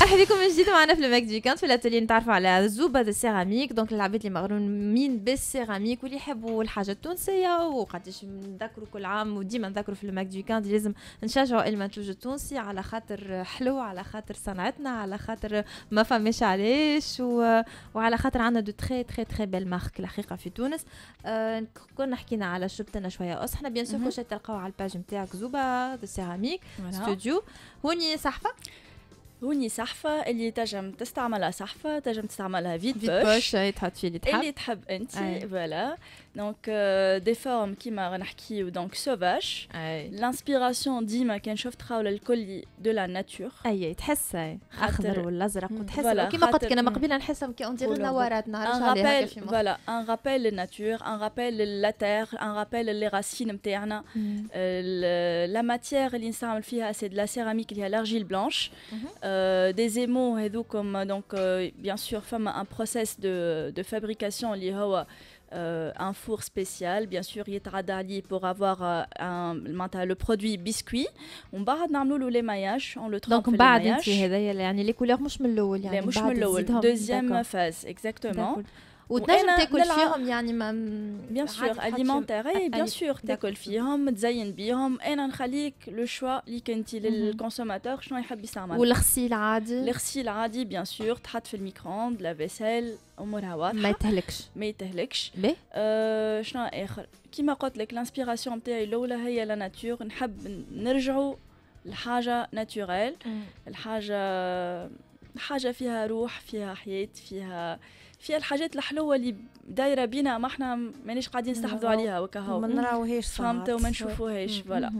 مرحبا بكم من جديد معنا في لو ماك دي كانت، في الاتيلي نتعرفوا على زوبا دو سيراميك، دونك العباد اللي مغرومين بالسيراميك واللي يحبوا الحاجه التونسيه، وقداش نذكروا كل عام وديما نذكروا في لو ماك دي كانت لازم نشجعوا المنتوج التونسي، على خاطر حلو، على خاطر صنعتنا، على خاطر ما فماش علاش، وعلى خاطر عندنا دو تري تري تري بيل مارك الحقيقه في تونس. كنا حكينا على شربتنا شويه اصحنا بيان سور، واش تلقاو على الباج نتاعك زوبا دو سيراميك ستوديو. هوني صحفه لوني صحفة اللي تجم تستعملها صحفة، تجم تستعملها فيت بوش تحط فيه اللي تحب انت فوالا. دونك دي فورم كيما غنحكيو دونك سوفاج، لانسبيراسيون ديما كنشوف تخاول الكل دو لا ناتور، اي تحس اخضر والازرق وتحس كيما قلت لك انا من قبل نحسهم كي اونتيغ نوارات نهار عليها كيما فوالا. ان رابيل للناتور، ان رابيل للاتير، ان رابيل لي راسين نتاعنا. لا ماتيير اللي نستعمل فيها سي دو لا سيراميك اللي هي لارجيل بلانش. Des émaux comme donc bien sûr femme un process de fabrication lié un four spécial bien sûr yitradali pour avoir le produit biscuit. On va faire les maillages, on le trempe. Donc les couleurs مش من الاول يعني مش من الاول deuxième phase exactement. وتنجم تاكل فيهم يعني بيان سور اليمونتيري بيان سور تاكل فيهم تزين بيهم. انا نخليك لو شوا اللي كنتي للكونسوماتور شنو يحب يستعمل. والغسيل عادي، الغسيل عادي بيان سور تحط في الميكرووند لا فيسيل امورها واضحه ما يتهلكش شنو اخر كيما قلت لك الانسبيراسيون نتاعي الاولى هي لا ناتور. نحب نرجعوا لحاجه ناتوريل، الحاجه فيها روح، فيها حياه، فيها الحاجات الحلوه اللي دايره بينا ما احنا مانيش قاعدين نستحفظوا عليها وكهو ما نراوهاش فهمت وما نشوفوهاش فوالا.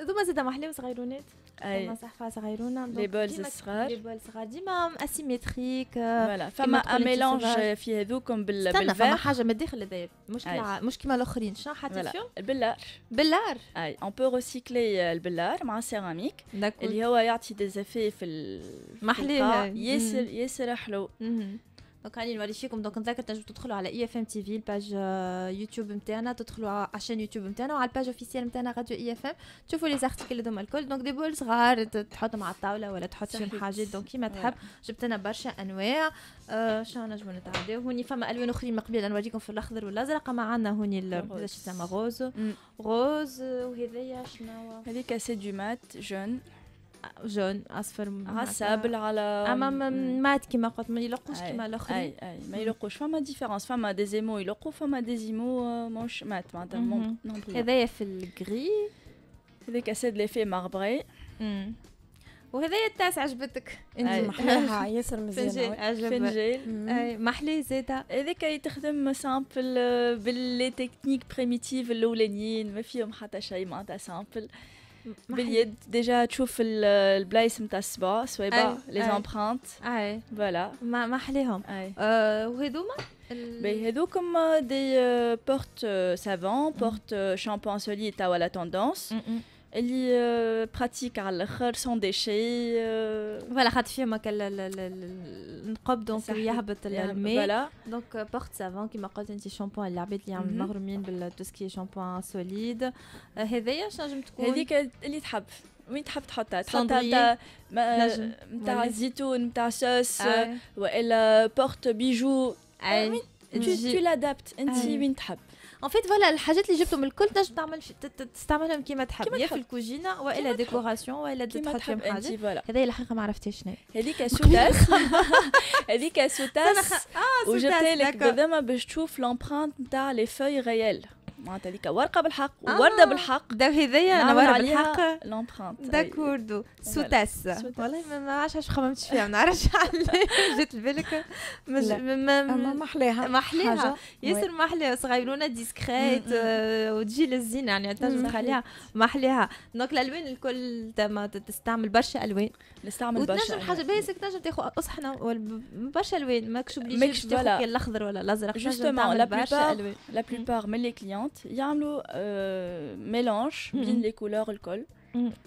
هذوما زاد محليو صغيرونات فما صحفه صغيرونه لي بولز الصغار، ديما اسيمتريك فوالا. فما ميلونج في هذوكم بالفار، فما حاجه من الداخل هذايا مش كيما الاخرين. شنو حاطين فيهم؟ البلار. اي اون بو ريسيكلي البلار مع سيراميك اللي هو يعطي ديزافي في المحليه ياسر ياسر حلو. دونك راني نوريكم. دونك نذكر تنجموا تدخلوا على اي اف ام تي في الباج يوتيوب نتاعنا، تدخلوا على عشان يوتيوب نتاعنا وعلى الباج اوفيسيال نتاعنا راديو اي اف ام، تشوفوا لي زارتيكل هذوما الكل. دونك دي بول صغار تحطهم على الطاوله ولا تحط فيهم حاجات دونك كيما تحب. جبت لنا برشا انواع. شنو نجموا نتعداو هوني؟ فما الوان اخرين من قبيل نوريكم في الاخضر والازرق. معنا هوني هذا زعما روز وهذايا شنو هذيك سي دو مات جون اصفر عسل على مات كيما قلت ما يلقوش كيما الاخرين. اي ما يلقوش. فما ديفيرونس، فما دي زيمو يلقوا، فما دي زيمو ماهوش مات معناتها. هذايا في الكري، هذاك ساد لي في ماربري، وهذايا التاسع عجبتك انت محلاها ياسر مزيان فنجيل. اي محلي زاده هذاك يتخدم سامبل باللي تكنيك بريميتيف الاولانيين ما فيهم حتى شيء معناتها سامبل باليد. ديجا تشوف البلايص نتاع الصباع سويبا لي زامبرانت فوالا ما حليهم. وهذوما هذوكم دي بورت سافون بورت شامبون سولي تاع ولا توندونس اللي براتيك على الاخر سون ديشي فوالا خاطر فيهم هكا النقب دونك يهبط الماء فوالا. دونك بورت سافون كيما قلت انت شامبوان للعباد اللي مغرومين بالتوسكي شامبوان سوليد. هذايا شنو نجم تكون؟ هذيك اللي تحب وين تحب تحطها، تحطها نتاع الزيتون نتاع سوس والا بورت بيجو تو لادابت انت وين تحب. ان فيت فوالا الحاجات اللي جبتهم الكل تنجم تستعملهم كيما تحب، يا في الكوجينه والا ديكوراسيون والا تحط فيهم حاجات. هذه الحقيقه ما عرفتش شنو هذيك سوتاس. هذيك سوتاس وجبت لك بذمه باش تشوف لامبرانت نتاع لي فوي ريال معناتها هذيك ورقه بالحق وورده بالحق. هذايا نورا بالحق لامبرانت داكوردو سوتاس. والله ما عرفتش علاش خممتش فيها، ما نعرفش علاش جات لبالك. ما حلاها ياسر ما حلاها صغيرونه ديسكريت وتجي للزين يعني تنجم تخليها ما حلاها. دونك الالوان الكل تستعمل برشا الوان، نستعمل برشا وتنجم حاجه بايسك تنجم تاخذ اصحنا برشا الوان ماكش بليش تاخذ كي الاخضر ولا الازرق. جوستومون برشا الوان لا بلوبار من لي كليون يعملوا ميلانج بين لي كولور الكل.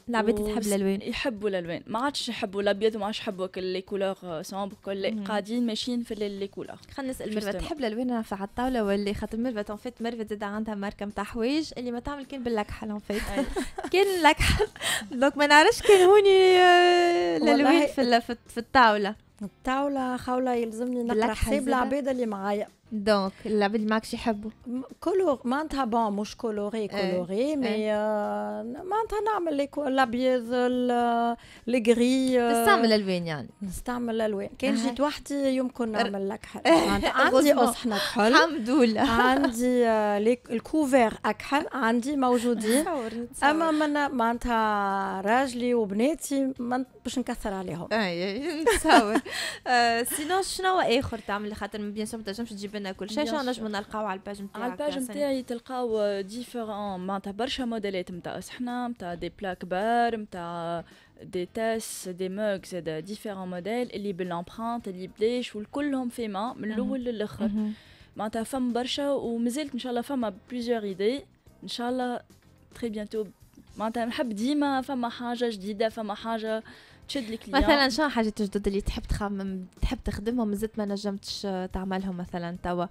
العباد تحب الالوان، يحبوا الالوان، ما عادش يحبوا الابيض وما عادش يحبوا لي كولور سومبر. كل قاعدين ماشيين في لي كولور. خلينا نسال ميرفت، تحب الالوان في على الطاوله ولا؟ خاطر ميرفت ان فيت ميرفت زاد عندها ماركه نتاع حوايج اللي ما تعمل كان باللكحل ان فيت كان لكحل. دونك ما نعرفش كان هوني الالوان في الطاوله. الطاوله خاوله يلزمني نقرا حساب العباد اللي معايا دونك اللعبه اللي معك شي يحبوا كولور معناتها بون مش كولوري كولوري مي معناتها نعمل الابيض الجري نستعمل الالوان يعني نستعمل الالوان كان جيت وحدي يمكن نعمل لك حل عندي اصحن كحل الحمد لله عندي الكوفير اكحل عندي موجودين اما من معناتها راجلي وبناتي باش نكثر عليهم اي نتصور سينو شنو اخر تعمل خاطر بيان سور ما تنجمش تجيب لنا كل شيء شنو نجموا نلقاو على الباج نتاعك على الباج نتاعي تلقاو ديفيرون معناتها برشا موديلات نتاع صحنا نتاع دي بلا كبار نتاع دي تاس دي موك زاد ديفيرون موديل اللي بالامبرانت اللي بليش والكلهم في ما من الاول للاخر معناتها فم برشا ومازالت ان شاء الله فما بليزيور ايدي ان شاء الله تري بيانتو معناتها نحب ديما فما حاجه جديده فما حاجه تشد الكليون مثلا شنو حاجه جدد اللي تحب تخمم تحب تخدمهم زدت ما نجمتش تعملهم مثلا توا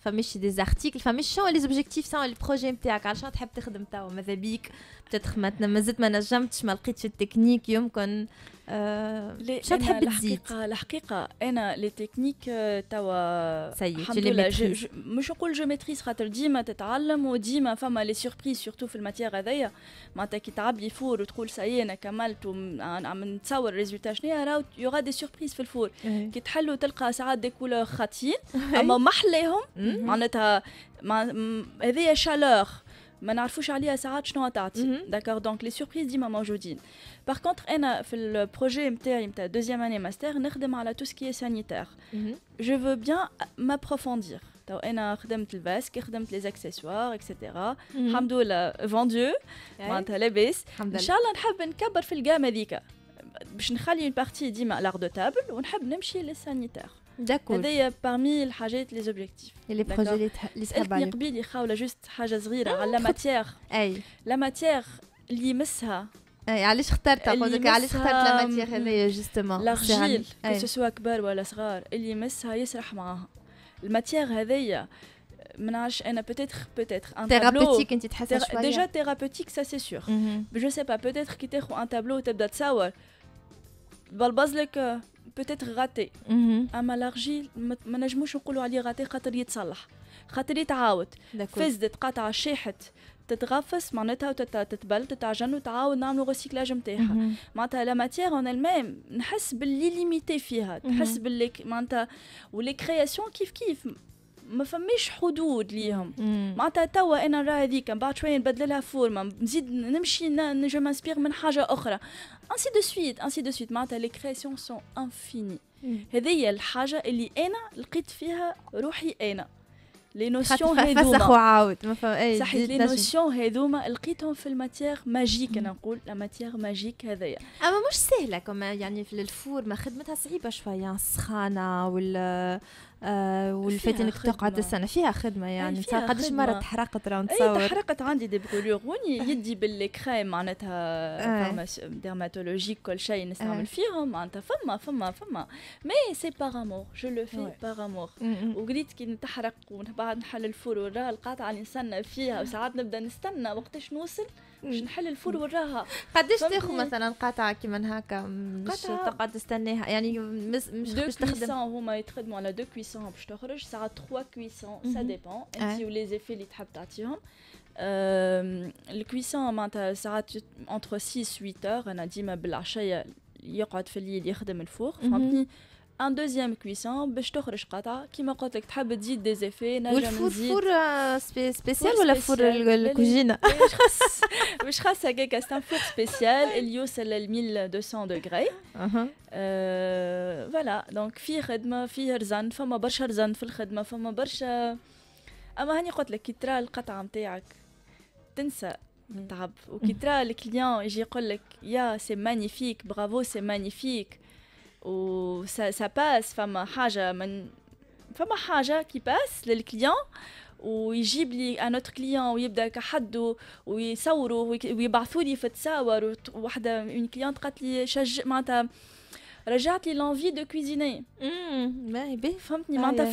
فماش دي زارتيكل فماش شنو لي زوبجيكتيف سان البروجي نتاعك على شنو تحب تخدم توا ماذا بيك تتخمتنا ما زدت ما نجمتش ما لقيتش التكنيك يمكن شنو تحب تزيد الحقيقه انا لي تكنيك توا الحمد لله مش نقول جو ميتريس خاطر ديما تتعلم وديما فما لي سوربريز سورتو في الماتيير هذيا معناتها كي تعبي فور وتقول ساي انا كملت عم نتصور ريزولتا شنيا راهو يوغا دي سوربريز في الفور كي تحلو تلقى ساعات دي كولور خاطين اما محليهم معناتها هذيا شالور ما نعرفوش عليها ساعات شنو تعطي داكور دونك لي سوربريز ديما موجودين باغ كونتر انا في البروجي نتاعي نتاع دوزيام اني ماستر نخدم على تو سكي سانيتير جو فو بيان مابروفوندير تو انا خدمت الفاسك خدمت لي اكسسوار اكسيتيرا الحمد لله فوندو معناتها لاباس ان شاء الله نحب نكبر في الجام هذيك باش نخلي البارتي ديما لار دو تابل ونحب نمشي للسانيتير داكور هذايا باغمي الحاجات لي زوبجيكتيف لي بروجي اللي سالتني عليهم قبيل خاوله جوست حاجه صغيره على لا ماتيير اي لا ماتيير اللي يمسها اي علاش اخترتها قولك علاش اخترت لا ماتيير هذايا جوستومون لارجيل سواء كبار ولا صغار اللي يمسها يسرح معاها الماتيير هذايا ما نعرفش انا بوتيتر ان تابلو ثيرابوتيك انت تحسها شويه ديجا ثيرابوتيك سا سي سيغ جو سي با بوتيتر كي تاخذ ان تابلو تبدا تصور بالباز لك بوتيتر غاتي اما لارجيل ما نجموش نقولوا عليه غاتي خاطر يتصلح خاطر يتعاود فزت قطعه شاحت تتغفص معناتها وتتبل تتعجن وتعاود نعملوا ريسيكلاج نتاعها معناتها لا ماتيير اون المام نحس باللي ليميتي فيها تحس باللي معناتها ولي كرياسيون كيف كيف ما فماش حدود ليهم معناتها توا انا نرى هذيك من بعد شويه نبدل لها فورمه نزيد نمشي جو مانسبير من حاجه اخرى انسي دو سويت انسي دو سويت معناتها لي كرياسيون سون انفيني هذه الحاجه اللي انا لقيت فيها روحي انا لي نوسيون هذوما فسخ وعاود ما فهم اي صح لي نوسيون هذوما لقيتهم في الماتيير ماجيك انا نقول لا ماتيير ماجيك هذايا اما مش سهله كما يعني في الفور ما خدمتها صعيبه شويه سخانه ولا والفاتنك تقعد السنه فيها خدمه يعني قداش مره تحرقت راه نتصور اي تحرقت عندي دي بوليغوني يدي بالكريم معناتها ديرماتولوجيك كل شيء نستعمل فيهم معناتها فما مي سي باغ امور جو لو في باغ امور وقريت كي نتحرق وبعد نحل الفور ونرى القطعه اللي نستنى فيها وساعات نبدا نستنى وقتاش نوصل باش نحل الفور وراها قداش تاخذ مثلا قطعه كيما هكا باش تقعد تستناها يعني مش باش تخدم هما يتخدموا على دو كويسون باش تخرج ساعات 3 كويسون سا ديبون انت ولي زيفي اللي تحب تعطيهم الكويسون معناتها ساعات اونتر 6 8 انا ديما بالعشيه يقعد في اليد يخدم الفور فهمتني ان دوزيام كويسون باش تخرج قطعه كيما قلت لك تحب تزيد دي زيفي نجم نزيد والفور سبيسيال ولا فور الكوجينه مش خاص هكاك سان فور سبيسيال اللي يوصل ل 1200 درجه فوالا دونك فيه خدمه فيه رزن فما برشا رزن في الخدمه فما برشا اما هاني قلت لك كي ترى القطعه نتاعك تنسى تعب وكي ترى الكليون يجي يقول لك يا سي مانيفيك برافو سي مانيفيك و سا باس فما حاجه من فما حاجه كي باس للكليون ويجيب لي ان اوتر كليون ويبدا كحده ويصوروا ويبعثوا لي في تصاور وحده اون كليونت قالت لي معناتها رجعت لي لونفي دو كويزيني باهي باهي فهمتني معناتها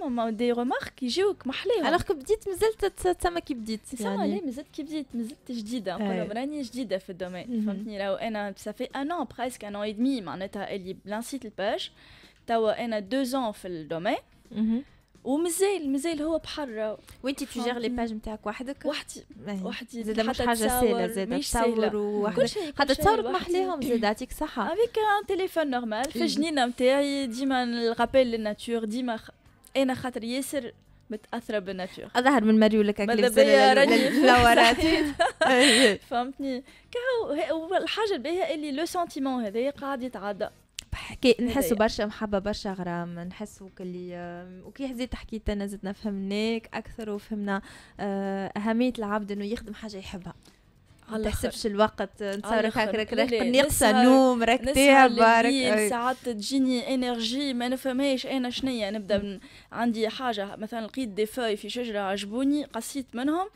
فما دي رومارك يجيوك محليهم الوغ كي بديت مازلت تسمى كي بديت تسمى لي مازلت كي بديت مازلت جديده نقولهم راني جديده في الدومين فهمتني راهو انا سافي ان اون بريسك ان اون اي دمي معناتها اللي بلانسيت الباج توا انا 2 ans في الدومين ومازال هو بحر. وانتي تجير لي باج نتاعك وحدك؟ وحدي زاد مش حاجه سهله، زاد تصور وحدك حتى تصور محلاهم، زاد يعطيك صحه افيك ان تليفون نورمال. في الجنينه نتاعي ديما الغابيل للناتور، ديما انا خاطر ياسر متاثره بالناتور، اظهر من ماريو لك الفلاورات فهمتني كاهو. الحاجه الباهيه اللي لو سنتيمون هذايا قاعد يتعدى، حكي نحسوا برشا محبه برشا غرام، نحسوا كلي وكي حزيت حكيت انا زدنا فهمناك اكثر وفهمنا اهميه العبد انه يخدم حاجه يحبها، ما تحسبش الوقت نتصور هكاك راك نقصه نوم راك تاهب ساعات تجيني انرجي ما نفهمهاش انا شنيا، نبدا من عندي حاجه مثلا لقيت دي فاي في شجره عجبوني قصيت منهم،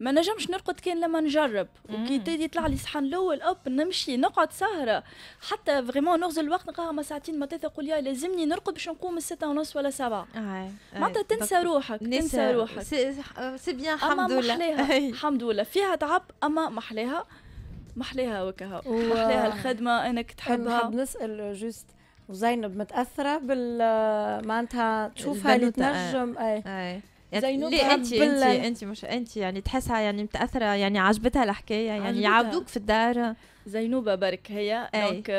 ما نجمش نرقد كان لما نجرب، وكي يطلع لي صحن الاول اوب نمشي نقعد سهره حتى فريمون نغزل الوقت، نلقاها ما ساعتين ما ثلاثه قول يا لازمني نرقد باش نقوم 6:30 ولا 7. معناتها تنسى روحك تنسى روحك. سي بيان الحمد لله الحمد لله، فيها تعب اما محلاها محلاها وكها محلاها الخدمه انك تحبها. نحب نسال جوست وزينب متاثره بال معناتها تشوفها اللي تنجم اي يعني ليه انت مش انت يعني تحسها يعني متاثره يعني عجبتها الحكايه يعني يعاودوك في الدار. زينوبه برك هي دونك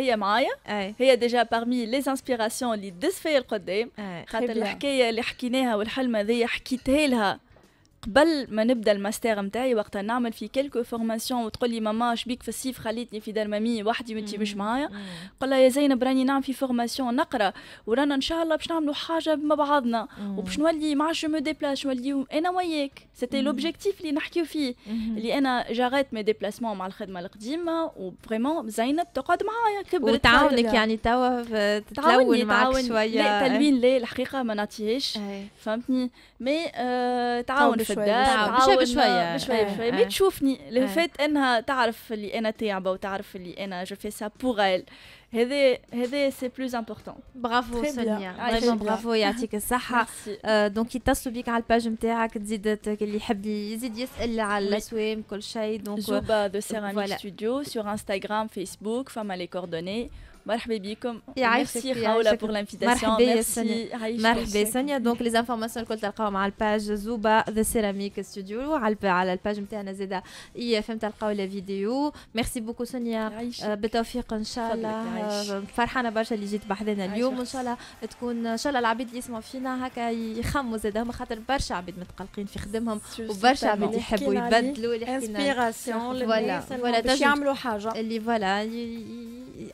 هي معايا، هي ديجا باغمي لي انسبيراسيون اللي دز فيا القدام، خاطر الحكايه اللي حكيناها والحلمه هذيا حكيتها لها قبل ما نبدا الماستر نتاعي، وقتها نعمل في كلكو فورماسيون وتقول لي ماما شبيك في الصيف خليتني في دار مامي وحدي وانت مش معايا، نقول لها يا زينب راني نعمل في فورماسيون نقرا ورانا ان شاء الله باش نعملوا حاجه مع بعضنا وباش نولي مع جو مو ديبلاس نولي انا وياك. سيتي لوبجيكتيف اللي نحكيو فيه، اللي انا جاريت مي ديبلاسمون مع الخدمه القديمه وفريمون زينب تقعد معايا كبرت وتعاونك يعني توا تتلون معاك شويه. لا تلوين لا الحقيقه ما نعطيهاش فهمتني، مي تعاون بشويه بشويه بشويه مي تشوفني لفات انها تعرف اللي انا تعبه وتعرف اللي انا جو في سا بوغ ايل. هذا سي بلوز امبورطون. برافو سونيا فريمون برافو يعطيك الصحه. دونك يتصلوا بيك على الباج نتاعك تزيد اللي يحب يزيد يسال على الاسوام كل شيء. دونك زوبا دو سيراميك ستوديو سور انستغرام فيسبوك فما لي كوردوني. مرحبا بكم، ميرسي خاوله بور لانفيتاسيون، مرحبا سونيا. دونك لي انفورماسيون الكل تلقاو مع الباج زوبا ذا سيراميك ستوديو، على الباج نتاعنا زاده اي فهم تلقاو لا فيديو. ميرسي بوكو سونيا، بالتوفيق ان شاء الله. فرحانه برشا اللي جيت بحذنا اليوم، وان شاء الله تكون ان شاء الله العباد اللي يسمعوا فينا هكا يخموا زادهم، خاطر برشا عباد متقلقين في خدمهم وبرشا عباد يحبوا يبدلوا اللي حكينا ولا باش يعملوا حاجه اللي فوالا،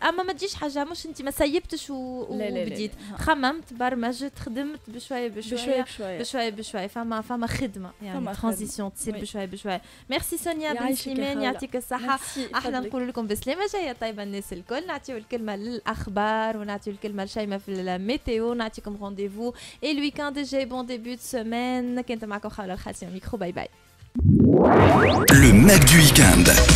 اما ما تجيش حاجه مش انت ما سيبتش وبديت خممت برمجت خدمت بشويه بشويه بشويه بشويه فما خدمه يعني ترانزيسيون تصير بشويه بشويه. ميرسي سونيا بن سليمان يعطيك الصحه. احنا نقول لكم بسلامه جايه طيبه الناس الكل، نعطيو الكلمه للاخبار ونعطيو الكلمه لشيماء في الميتيو، نعطيكم رونديفو اي الويكاند الجاي. بون ديبيو دو سيمين، كنت معكم خاوله الخاتم ميكرو، باي باي. لو ماك دو ويكاند.